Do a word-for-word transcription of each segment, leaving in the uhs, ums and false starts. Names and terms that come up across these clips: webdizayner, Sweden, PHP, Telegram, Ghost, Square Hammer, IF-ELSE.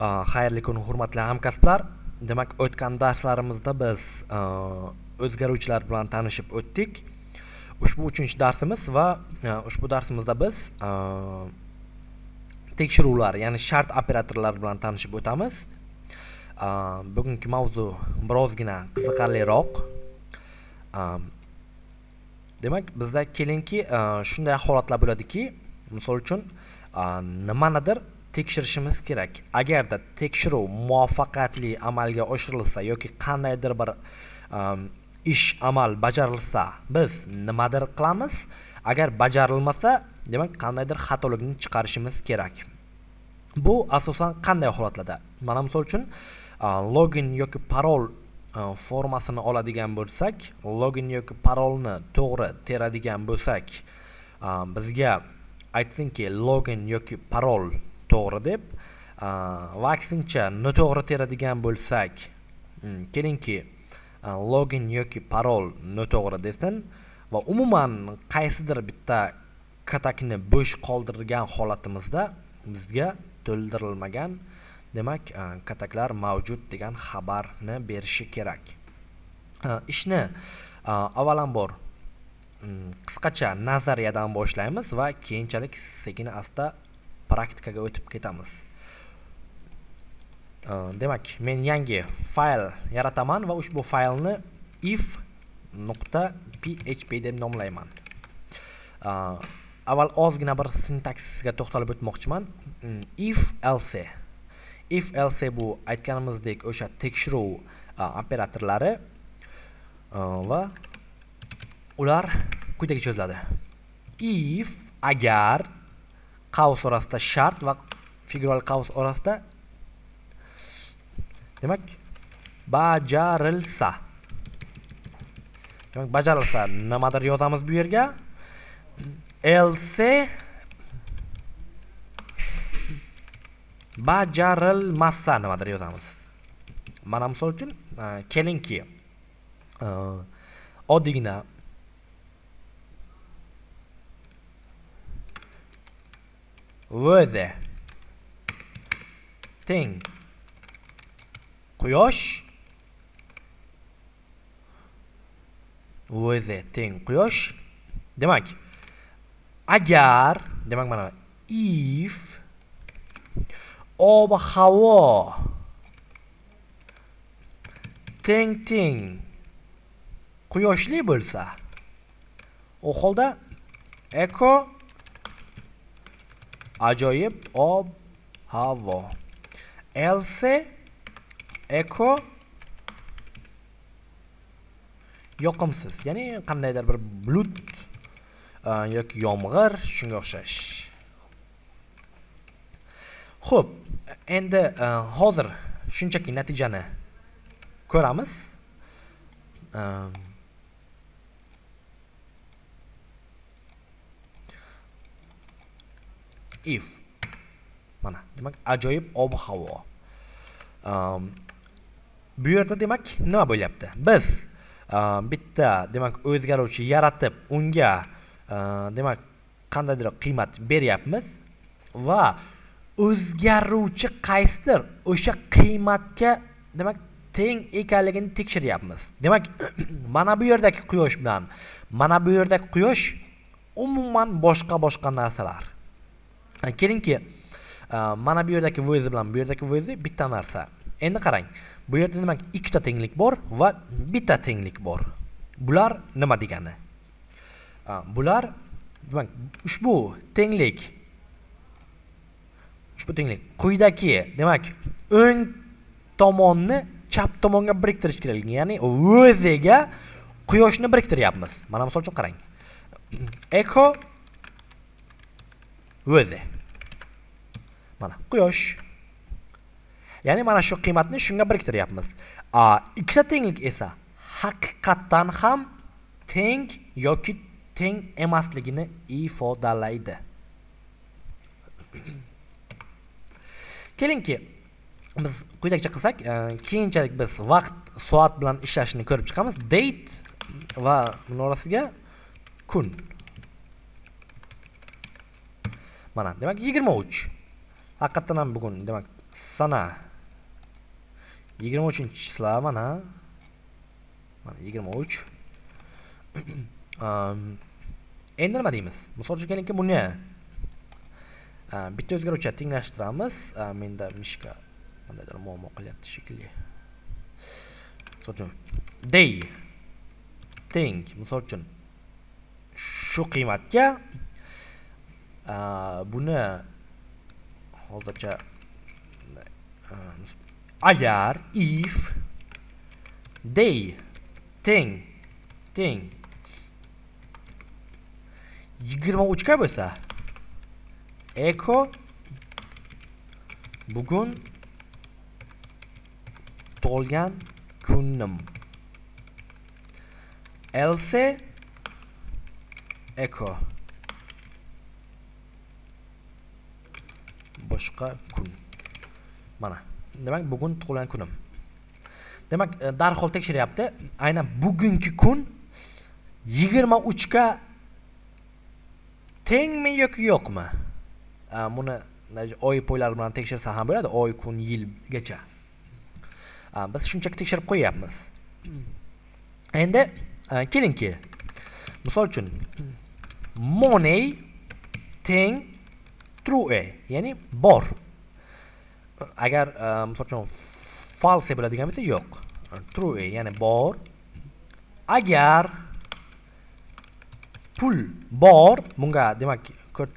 xayrli kun hurmatli hamkasblar. Demak, o'tgan darslarimizda biz o'zgaruvchilar bilan tanishib o'tdik. Ushbu uchinchi darsimiz va ushbu darsimizda biz tekshiruvlar, ya'ni shart operatorlar bilan tanishib o'tamiz. Bugungi mavzu birozgina qiziqarliroq. Demak, bizda kelinki shunday holatlar bo'ladiki, misol uchun nimanidir tekshirishimiz kerak. Agarda tekshiruv muvaffaqiyatli amalga oshirilsa yoki qandaydir bir ish amal bajarilsa, biz nimadir qilamiz. Agar bajarilmasa, demak qandaydir xatolikni chiqarishimiz kerak. Bu asosan qanday holatlarda? Mana misol uchun login yoki parol formasini oladigan bo'lsak, login yoki parolni to'g'ri teradigan bo'lsak, bizga aytsinki login yoki parol to'g'ri deb, va aksincha noto'g'ri teradigan bo'lsak, kelingki login yoki parol noto'g'ri desin va umuman qaysidir bitta katakni bo'sh qoldirgan holatimizda bizga to'ldirilmagan, demak kataklar mavjud degan xabarni berishi kerak. Ishni avvalambor qisqacha nazariyadan boshlaymiz va keyinchalik sekin-asta praktikaga o'tib ketamiz. Demak, men yangi fayl yarataman va ushbu faylni if.php deb nomlayman. Avval ozgina bir sintaksisga to'xtalib o'tmoqchiman. if else. if else bu aytganimizdek o'sha tekshiruv operatorlari va ular quyidagi so'zladi. If agar qaus orasida shart va figural qaus orasida, demak bajarilsa, demak bajarilsa nimadir yozamiz bu yerga. Else bajarilmasa nimadir yozamiz. Mana misol uchun kelingki oddiygina whether teng quyosh whether teng quyosh, demak agar, demak mana if ob-havo teng teng quyoshli bo'lsa, u holda eco ajoyib ob-havo. Else eco yoqimsiz, ya'ni qandaydir bir bulut yoki yomg'ir, shunga o'xshash. Xo'p, endi hozir shunchaki natijani ko'ramiz. If mana demak ajoyib ob-havo. Um, bu yerda demak nima bo'lyapti? Biz uh, bitta demak o'zgaruvchi yaratib, unga uh, demak qandaydir qiymat beryapmiz va o'zgaruvchi qaysidir o'sha qiymatga demak teng ekanligini tekshiryapmiz. Demak mana bu yerdagi quyosh bilan mana bu yerdagi quyosh umuman boshqa-boshqa narsalar. Kelingki mana bu yerdagi voiz bilan bu yerdagi voiz bitta narsa. Endi qarang, bu yerda demak ikkita tenglik bor va bitta tenglik bor. Bular nima degani? Bular demak ushbu tenglik ushbu tenglik quyidagi demak o'ng tomonni chap tomonga biriktirish kerak, ya'ni o'ziga quyoshni biriktiryapmiz. Mana misol uchun qarang. Eco o'zi mana quyosh, ya'ni mana shu qiymatni shunga biriktiryapmiz. Ikkita tenglik esa haqiqatan ham teng yoki teng emasligini ifodalaydi. Kelingki biz quyidagicha qilsak, keyinchalik biz vaqt soat bilan ishlashini ko'rib chiqamiz. Date va buning orasiga kun. Mana demak yigirma uch. Haqiqatan ham bugun demak sana yigirma uchinchi числа mana yigirma uch. Endi nima deymiz? Misol uchun kelingki buni bitta o'zgaruvchini tenglashtiramiz. Menda mishka qandaydir muammo qilyapti shekilli. Sochun day teng misol uchun shu qiymatga buni hozircha agar if day teng teng yigirma uch ga bo'lsa echo bugun tug'ilgan kunim else echo boshqa kun. Mana demak bugun tug'ilgan kunim. Demak darhol tekshiryapti. Aynan bugungi kun yigirma uch ga tengmi yoki yo'qmi? Buni oy poylari bilan tekshirsa ham bo'ladi, oy, kun, yilgacha. Biz shunchaki tekshirib qo'yapmiz. Endi kelingki, misol uchun money teng true, ya'ni bor. Agar misol uchun false bo'ladigan bo'lsa, yo'q. True, ya'ni bor. Agar pul bor, bunga demak ko'p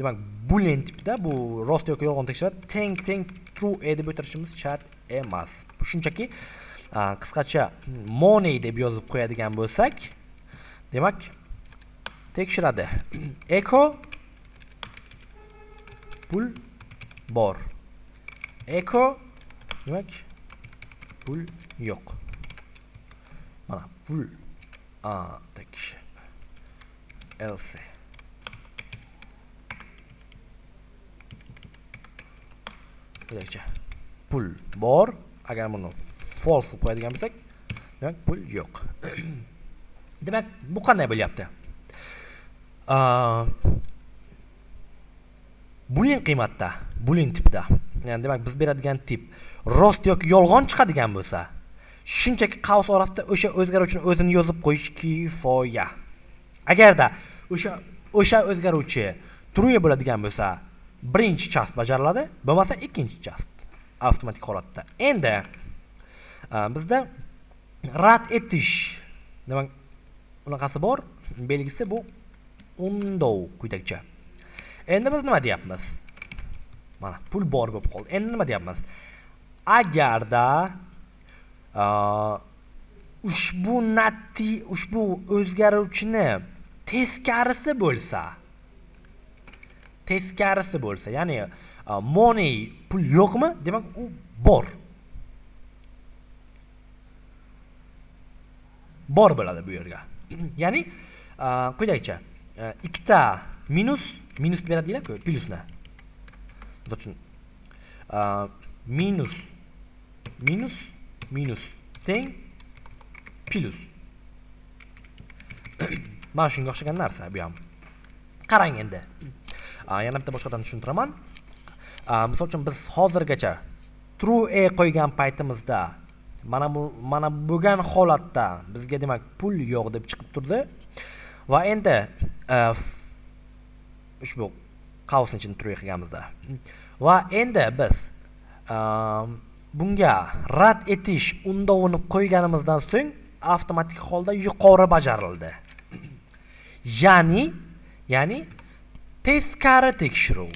demak boolean tipda bu rost yoki yolg'on tekshiradi. Teng teng true deb o'tirishimiz shart emas. Shunchaki qisqacha money deb yozib qo'yadigan bo'lsak, demak tekshiradi. Echo pul bor. Echo demak pul yo'q. Mana pul a tek else. Lecha pul bor. Agar buni false deb qo'yadigan bo'lsak, demak pul yo'q. Demak bu qanday bo'lyapti? Boolean qiymatda, boolean tipda. Ya'ni demak biz beradigan tip rost yoki yolg'on chiqadigan bo'lsa, shunchaki qavs orasida o'sha o'zgaruvchini o'zini yozib qo'yish kifoya. Agarda o'sha o'sha o'zgaruvchi true bo'ladigan bo'lsa, birinchi chast bajariladi, bo'lmasa ikkinchi chast avtomatik holatda. Endi bizda rad etish, demak unaqasi bor, belgisi bu undo quyidagcha. Endi biz nima deyapmiz? Mana pul bor bo'lib qoldi. Endi nima deyapmiz? Agarda ushbu nati, ushbu o'zgaruvchini teskarisi bo'lsa, teskarisi bo'lsa, ya'ni money pul yo'qmi? Demak u bor. Bor bo'ladi bu yerga. Ya'ni quyidagicha ikkita minus minus beradilar-ku, plyusni. Zochun. Minus minus minus teng plus. Mana shunga o'xshagan narsa bu ham. Qarang endi. Yana bitta boshqadan tushuntiraman. Misol uchun biz hozirgacha true e qo'ygan paytimizda mana bu mana bo'lgan holatda bizga demak pul yo'q deb chiqib turdi. Va endi ushbu qavsning ichini true qilganimizda. Va endi biz bunga rad etish undovini qo'yganimizdan so'ng avtomatik holda yuqori bajarildi. Ya'ni, ya'ni teskari tekshiruv.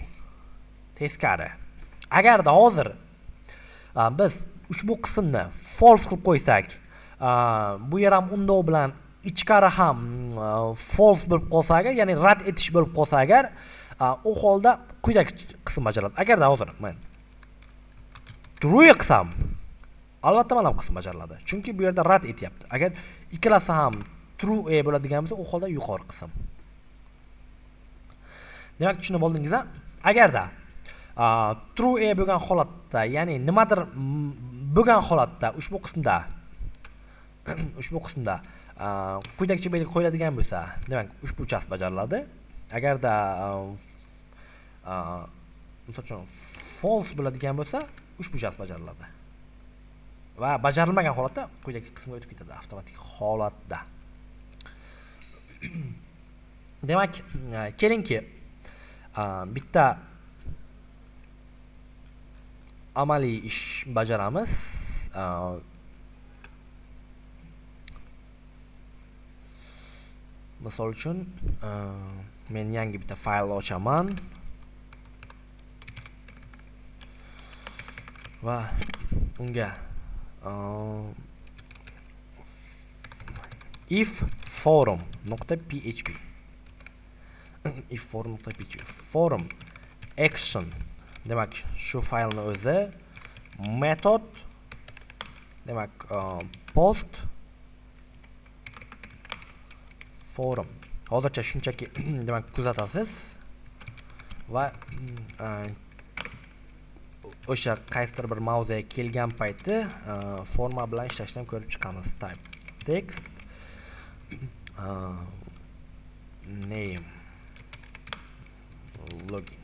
Teskari. Agarda hozir biz ushbu qismni false qilib qo'ysak, bu yer ham undov bilan ichkari ham false bo'lib qolsa agar, ya'ni rad etish bo'lib qolsa agar, u holda quyidagi qism bajariladi. Agarda hozir men true qilsam, albatta mana bu qism bajariladi. Chunki bu yerda rad etyapti. Agar ikkalasi ham true e bo'ladigan bo'lsa, u holda yuqori qism. Demak, tushunib oldingiz-a? Agarda true e bo'lgan holatda, ya'ni nimadir bo'lgan holatda ushbu qismda ushbu qismda quyidagicha belgi qo'yiladigan bo'lsa, demak ushbu chast bajariladi. Agarda false bo'ladigan bo'lsa, ushbu shart bajariladi. Va bajarilmagan holatda quyidagi qismga o'tib ketadi avtomatik holatda. Demak, kelingki, bitta amaliy ish bajaramiz. Misol uchun, men yangi bitta fayl ochaman. Va unga uh, if forum nokta php if forum nokta php forum action, demak shu faylni o'zi method, demak uh, post forum hozircha shunchaki demak kuzatasiz va uh, o'sha qaysidir bir mavzuga kelgan payti forma bilan ishlashdan ko'rib chiqamiz. Type text name login.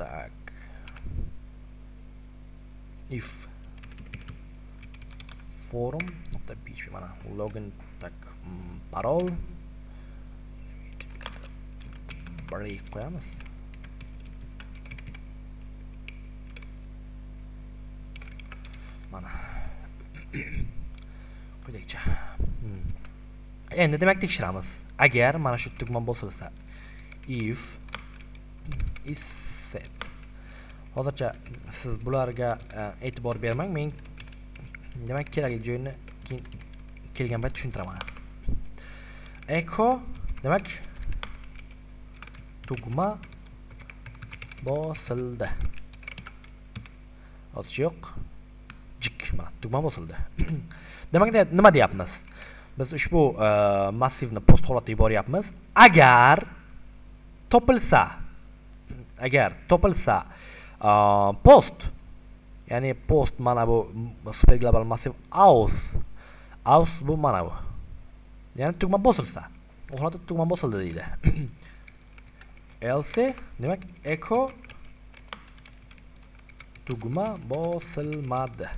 Так. If forum nokta php mana login tak parol break qo'yamiz. Mana qulaycha. Endi demak tekshiramiz. Agar mana shu tugma bo'lsa, if is set. Hozircha siz bularga e'tibor bermang. Men demak kerakli joyini keyin kelgan payt tushuntiraman. Echo, demak tugma bosildi. Hozircha yo'q. Jik, mana tugma bosildi. Demak nima deyapmiz? Biz ushbu massivni post holatda yuboryapmiz. Agar topilsa, agar topilsa post, ya'ni post mana bu super global massiv aus, aus bu mana bu. Ya'ni tugma bosilsa, u holatda tugma bosildi deydi. Else, demak echo tugma bosilmadi.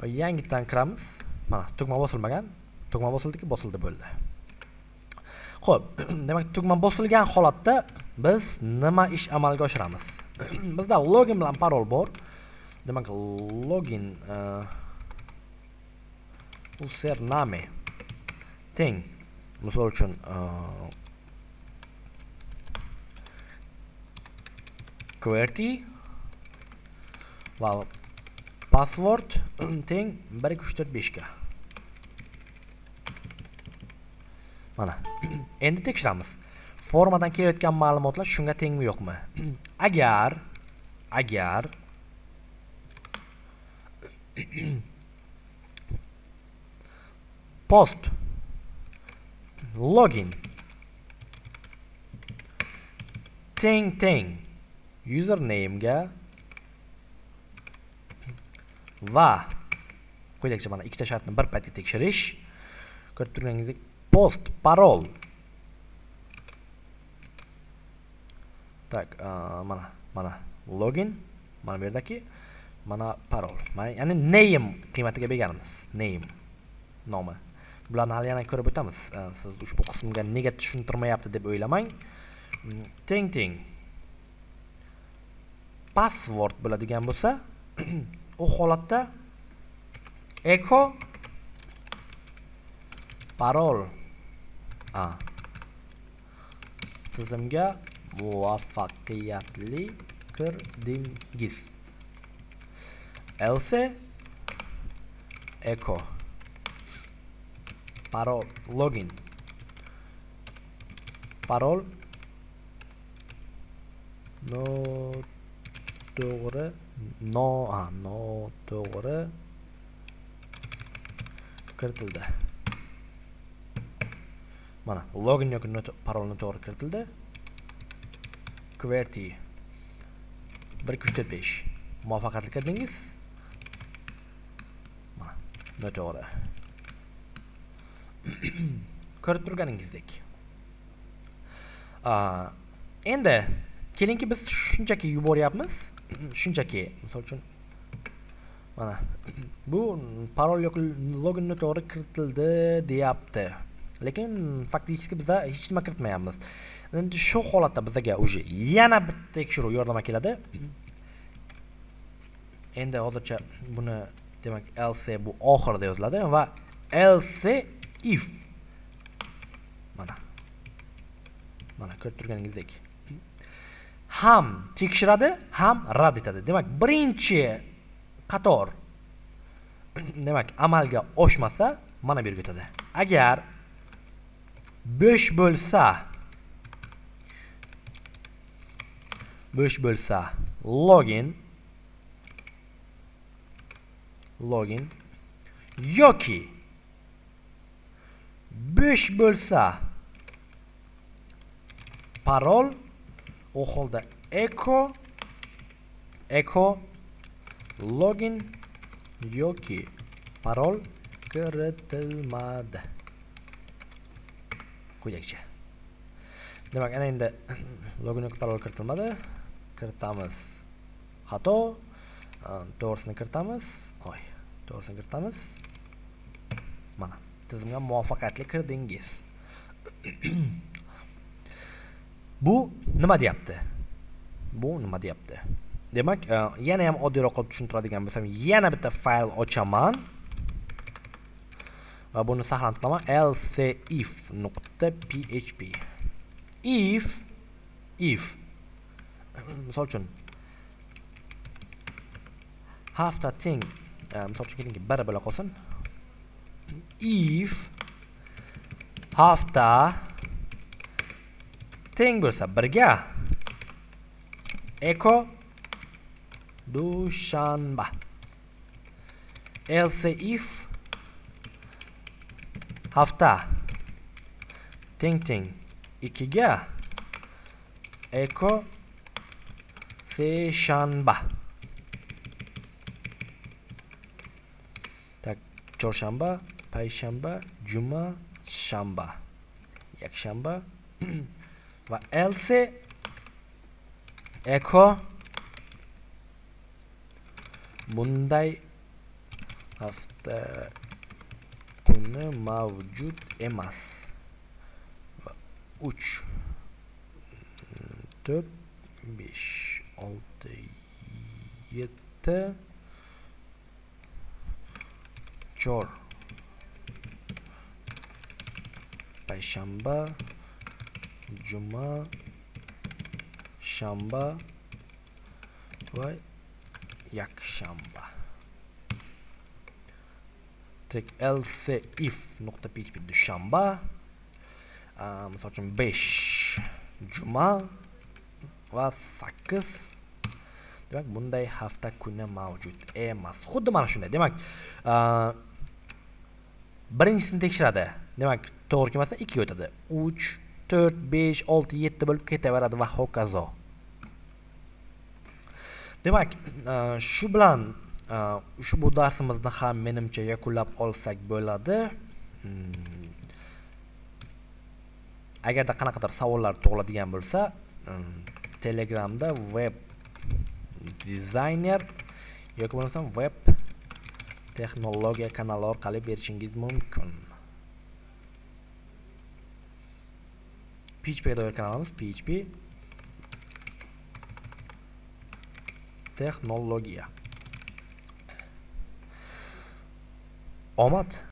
Va yangidan kiramiz. Mana tugma bosilmagan, tugma bosildiki, bosildi bo'ldi. Xo'p, demak tugma bosilgan holatda biz nima ish amalga oshiramiz? Bizda login bilan parol bor. Demak login username teng. Misol uchun qwerty va password teng bir ikki uch to'rt besh ga. Mana endi tekshiramiz. Formadan kelayotgan ma'lumotlar shunga tengmi yo'qmi? Agar agar post login teng teng username ga va quyidagi mana ikkita shartni bir paytda tekshirish. Ko'rib turganingizdek post parol. Tak, mana mana login, mana bu yerdagi mana parol. Mana ya'ni name qiymatiga berganimiz. Name nomi. Bularni hali yana ko'rib o'tamiz. Siz ushbu qismga nega tushuntirmayapti deb o'ylamang. Teng teng password bo'ladigan bo'lsa, u holatda echo parol a tizimga muvaffaqiyatli kirdingiz. Else echo parole login parol no doğru no ha no doğru kiritildi. Mana login yoki parolni to'g'ri kiritildi. QWERTY bir ikki uch to'rt besh muvaffaqiyatli kirdingiz. Mana noto'g'ri. Ko'rib turganingizdek. Endi kelingki biz shunchaki yuboryapmiz. Shunchaki, misol uchun mana bu parol yoki login noto'g'ri kiritildi deyapti. Lekin faktiki bizda hech nima kiritmayapmiz. Endi shu holatda bizga o'zi yana bir tekshiruv yordamga keladi. Endi hozircha buni demak else bu oxirida yoziladi va else if mana mana ko'rib turganingizdek ham tekshiradi, ham rad etadi. Demak, birinchi qator demak amalga oshmasa mana bu yerga o'tadi. Agar bo'sh bo'lsa bo'sh bo'lsa login login yoki bo'sh bo'lsa parol, u holda echo echo login yoki parol kiritilmadi. Quyakcha. Demak, ana endi login yoki parol kiritilmadi. Kiritamiz. Xato. To'g'risini kiritamiz. Oy, to'g'risini kiritamiz. Mana, tizimga muvaffaqiyatli kirdingiz. Bu nima deyapti? Bu nima deyapti? Demak, yana ham oddiyroq qilib tushuntiradigan bo'lsam, yana bitta fayl ochaman. Va buni saqlantirma else if nuqta php. If if misol uchun hafta teng misol uchun kelingki bir bo'la qolsin. If hafta teng bo'lsa birga echo dushanba. Else if hafta teng teng ikkiga echo seshanba. Tak, chorshanba, payshanba, juma, shanba, yakshanba va else echo bunday hafta kuni mavjud emas. uch to'rt besh olti yetti to'rt payshanba, juma, shanba va yakshanba. Else if nokta php dushanba, misol uchun besh juma va sakkiz. Demak, bunday hafta kuni mavjud emas. Xuddi mana shunday. Demak, birinchisini tekshiradi. Demak, to'g'ri kelmasa ikkiga o'tadi. uch to'rt besh olti yetti bo'lib ketaveradi va hokazo. Demak, shu bilan ushbu darsimizni ham menimcha yakunlab olsak bo'ladi. Agarda qanaqadir savollar tug'iladigan bo'lsa, Telegramda web dizayner yoki bo'lmasam web texnologiya kanali orqali berishingiz mumkin. P H P doir kanalimiz P H P texnologiya. Omad.